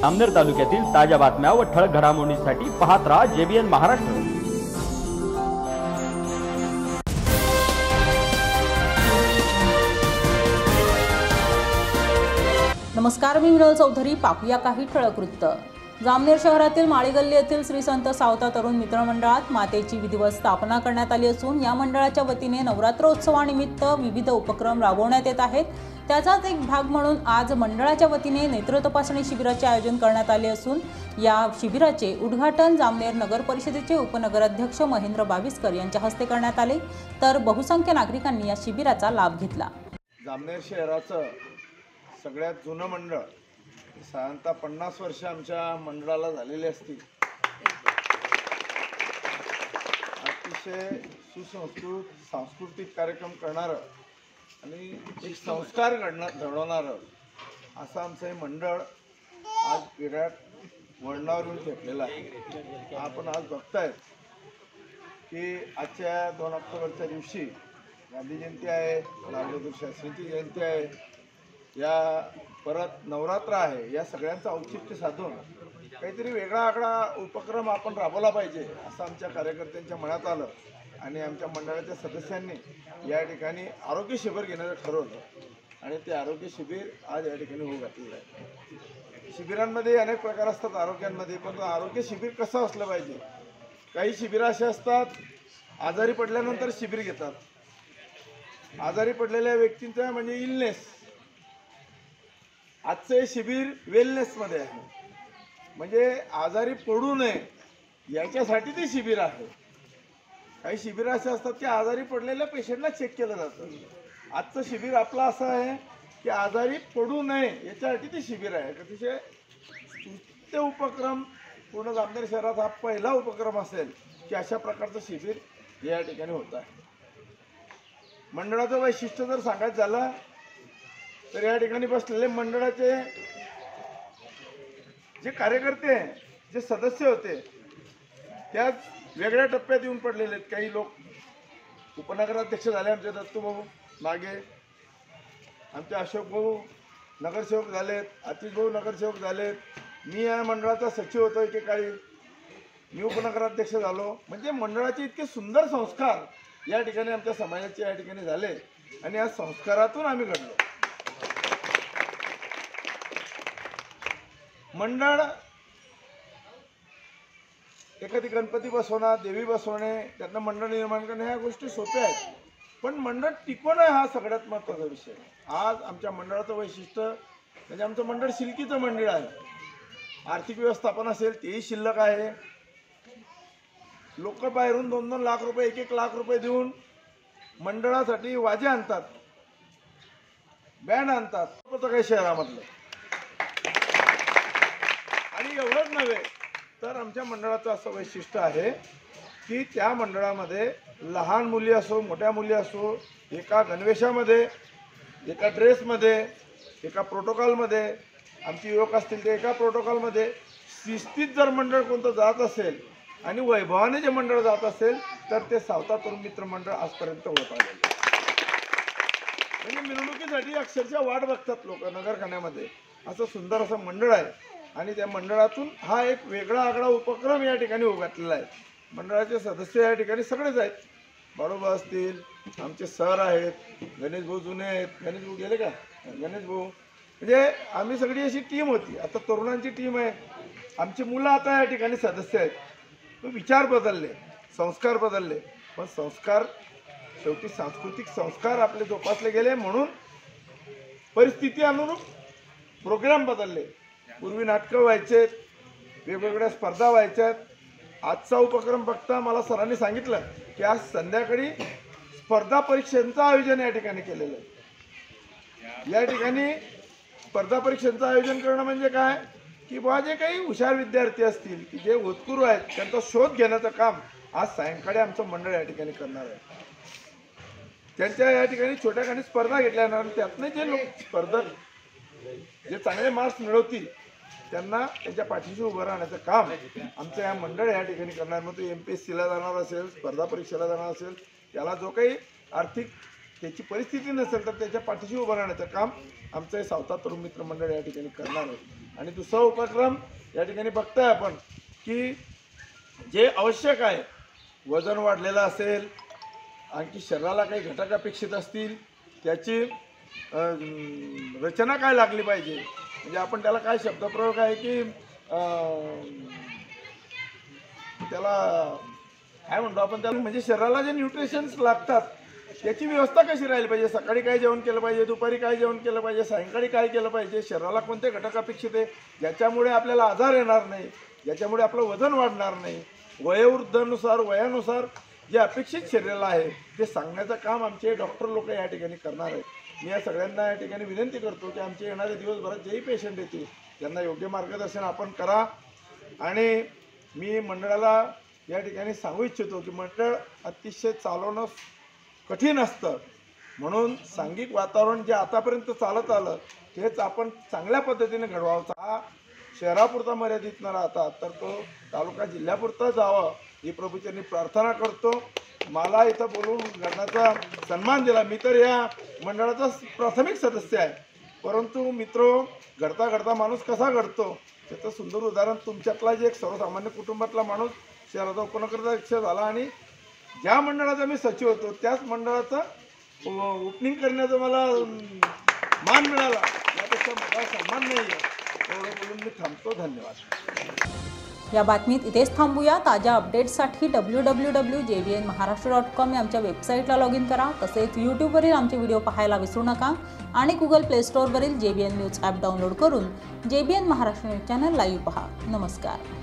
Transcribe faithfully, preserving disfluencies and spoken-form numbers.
जामनेर तालुक्यातील ताज्या बातम्या व ठळक घडामोडींसाठी पाहत राहा जेबीएन महाराष्ट्र। नमस्कार, मी विरळ चौधरी। पाहूया काही ठळक वृत्त। जामनेर शहरातील माळीगल्ली येथील श्री संत सावता तरुण मित्र मंडळात मातेची विधिवत स्थापना करण्यात आली असून या मंडळाच्या वतीने नवरात्रोत्सवानिमित्त विविध उपक्रम राबवण्यात येत आहेत। त्याचाच एक भाग म्हणून आज मंडळाच्या वतीने नेत्र तपासणी शिबिराचे आयोजन करण्यात आले असून या शिबिराचे उद्घाटन जामनेर नगर परिषदेचे उपनगराध्यक्ष महेन्द्र बाविस्कर यांच्या हस्ते करण्यात आले, तर बहुसंख्य नागरिकांनी या शिबिराचा लाभ घेतला। जामनेर शहराचं सगळ्यात जुनं मंडळ साधारणतः पन्नास वर्ष आमच्या मंडळाला झालेली असतील। अतिशय सुसंस्कृत सांस्कृतिक कार्यक्रम करणारं आणि एक संस्कार घडणं घडवणारं असं आमचं हे मंडळ आज विराट वळणावरून घेतलेलं आहे। आपण आज बघताय की आजच्या दोन ऑक्टोबरच्या दिवशी गांधी जयंती आहे, लालबहादूर शास्त्रीची जयंती आहे, या परत नवरात्र आहे। या सगळ्यांचं औचित्य साधून काहीतरी वेगळा आगळा उपक्रम आपण राबवला पाहिजे असं आमच्या कार्यकर्त्यांच्या मनात आलं आणि आमच्या मंडळाच्या सदस्यांनी या ठिकाणी आरोग्य शिबिर घेण्याचं ठरवलं आणि ते आरोग्य शिबिर आज या ठिकाणी होऊ घातलेलं आहे। शिबिरांमध्ये अनेक प्रकार असतात आरोग्यांमध्ये, पण आरोग्य शिबिर कसं असलं पाहिजे। काही शिबिरं अशी असतात आजारी पडल्यानंतर शिबिर घेतात, आजारी पडलेल्या व्यक्तींचा म्हणजे इलनेस। आजचे शिबिर वेलनेसमध्ये आहे, म्हणजे आजारी पडू नये याच्यासाठी ते शिबिर आहे। काही शिबिरं असे असतात की आजारी पडलेल्या पेशंटला चेक केलं जातं। आजचं शिबिर आपलं असं आहे की आजारी पडू नये याच्यासाठी ते शिबिर आहे। अतिशय स्तुत्य उपक्रम, पूर्ण जामनेर शहरात हा पहिला उपक्रम असेल की अशा प्रकारचं शिबिर या ठिकाणी होत आहे। मंडळाचं वैशिष्ट्य जर सांगायचं झालं तर या ठिकाणी बसलेले मंडळाचे जे कार्यकर्ते जे सदस्य होते त्याच वेगळ्या टप्प्यात येऊन पडलेले आहेत। काही लोक उपनगराध्यक्ष झाले, आमचे दत्तूभाऊ मागे, आमचे अशोक भाऊ नगरसेवक झालेत, आतिश भाऊ नगरसेवक झालेत, मी या मंडळाचा सचिव होतो एकेकाळी, मी उपनगराध्यक्ष झालो। म्हणजे मंडळाचे इतके सुंदर संस्कार या ठिकाणी आमच्या समाजाचे या ठिकाणी झाले आणि या संस्कारातून आम्ही घडलो। मंडळ एखादी गणपती बसवणं, देवी बसवणे, त्यांना मंडळ निर्माण करणे ह्या गोष्टी सोप्या आहेत, पण मंडळ टिकवणं हा सगळ्यात महत्त्वाचा विषय आहे। आज आमच्या मंडळाचं वैशिष्ट्य म्हणजे आमचं मंडळ शिल्कीचं मंडळ आहे। आर्थिक व्यवस्थापन असेल तेही शिल्लक आहे। लोक बाहेरून दोन दोन लाख रुपये, एक एक लाख रुपये देऊन मंडळासाठी वाजे आणतात, बँड आणतात प्रत्येक शहरामधलं। आणि एवढंच नव्हे तर आमच्या मंडळाचं असं वैशिष्ट्य आहे की त्या मंडळामध्ये लहान मुली असो, मोठ्या मुली असो, एका गणवेशामध्ये, एका ड्रेसमध्ये, एका प्रोटोकॉलमध्ये, आमची युवक असतील ते एका प्रोटोकॉलमध्ये शिस्तीत जर मंडळ कोणतं जात असेल आणि वैभवाने जे मंडळ जात असेल तर ते सावता तरुण मित्र मंडळ आजपर्यंत होत आलेलं। म्हणजे मिरवणुकीसाठी अक्षरशः वाट बघतात लोक नगरखान्यामध्ये, असं सुंदर असं मंडळ आहे आणि त्या मंडळातून हा एक वेगळा आगळा उपक्रम या ठिकाणी उघडलेला आहे। मंडळाचे सदस्य या ठिकाणी सगळेच आहेत, बाळोबा असतील, आमचे सर आहेत, गणेश भाऊ जुने आहेत, गणेश भाऊ गेले का, गणेश भाऊ, म्हणजे आम्ही सगळी अशी टीम होती, आता तरुणांची टीम आहे। आमची मुलं आता या ठिकाणी सदस्य आहेत। विचार बदलले, संस्कार बदलले, पण संस्कार शेवटी सांस्कृतिक संस्कार आपले जोपासले गेले, म्हणून परिस्थिती अनुरूप प्रोग्राम बदलले। पूर्वी नाटकं व्हायचे, वेगवेगळ्या स्पर्धा व्हायच्यात। आजचा उपक्रम बघता मला सरांनी सांगितलं की आज संध्याकाळी स्पर्धा परीक्षांचं आयोजन या ठिकाणी केलेलं आहे। या ठिकाणी स्पर्धा परीक्षांचं आयोजन करणं म्हणजे काय की बा जे काही हुशार विद्यार्थी असतील की जे होतकुरू आहेत त्यांचा शोध घेण्याचं काम आज सायंकाळी आमचं मंडळ या ठिकाणी करणार आहे। त्यांच्या या ठिकाणी छोट्या काही स्पर्धा घेतल्या जाणार, त्यातनं जे लोक स्पर्धक जे चांगले मार्क्स मिळवतील त्यांना त्यांच्या पाठीशी उभं राहण्याचं काम आमचं या मंडळ या ठिकाणी करणार। मग तो एम पी एस सीला जाणार असेल, स्पर्धा परीक्षेला जाणार असेल, त्याला जो काही आर्थिक त्याची परिस्थिती नसेल तर त्याच्या पाठीशी उभं राहण्याचं काम आमचं सावता तरुण मित्र मंडळ या ठिकाणी करणार आहे। आणि दुसरा उपक्रम या ठिकाणी बघताय आपण की जे आवश्यक आहे, वजन वाढलेलं असेल आणखी शरीराला काही घटक अपेक्षित असतील, त्याची रचना काय लागली पाहिजे, म्हणजे आपण त्याला काय शब्दप्रयोग आहे की त्याला काय म्हणतो आपण, त्याला म्हणजे शरीराला जे न्यूट्रिशन्स लागतात त्याची व्यवस्था कशी राहील पाहिजे, सकाळी काय जेवण केलं पाहिजे, दुपारी काय जेवण केलं पाहिजे, सायंकाळी काय केलं पाहिजे, शरीराला कोणते घटक अपेक्षित आहे ज्याच्यामुळे आपल्याला आजार येणार नाही, ज्याच्यामुळे आपलं वजन वाढणार नाही, वयोवृद्धानुसार वयानुसार जे अपेक्षित शरीराला आहे ते सांगण्याचं काम आमचे डॉक्टर लोक या ठिकाणी करणार आहेत। मी या सगळ्यांना या ठिकाणी विनंती करतो की आमचे येणारे दिवसभरात जेही पेशंट येतील त्यांना योग्य मार्गदर्शन आपण करा। आणि मी मंडळाला या ठिकाणी सांगू इच्छितो की मंडळ अतिशय चालवणं कठीण असतं, म्हणून सांघिक वातावरण जे आतापर्यंत चालत आलं तेच आपण चांगल्या पद्धतीने घडवावं। हा शहरापुरता मर्यादित न राहता तर तो तालुका जिल्ह्यापुरता जावं ही प्रभूचरणी प्रार्थना करतो। मला इथं बोलून लढण्याचा सन्मान दिला, मी तर या मंडळाचा प्राथमिक सदस्य आहे, परंतु मित्रो घडता घडता माणूस कसा घडतो त्याचं सुंदर उदाहरण तुमच्यातला जे एक सर्वसामान्य कुटुंबातला माणूस शहराचा उपनगराध्यक्ष झाला आणि ज्या मंडळाचा मी सचिव होतो त्याच मंडळाचा ओपनिंग करण्याचा मला मान मिळाला, यापेक्षा मला सन्मान नाही आहे। एवढं बोलून मी थांबतो, धन्यवाद। या बातमीत इथेच थांबूया। ताज्या अपडेट्ससाठी W W W J B N Maharashtra dot com या आमच्या वेबसाईटला लॉग इन करा। तसेच यूट्यूबवरील आमचे व्हिडिओ पाहायला विसरू नका आणि गुगल प्ले स्टोअरवरील J B N news app download करून J B N Maharashtra news channel live पहा। नमस्कार।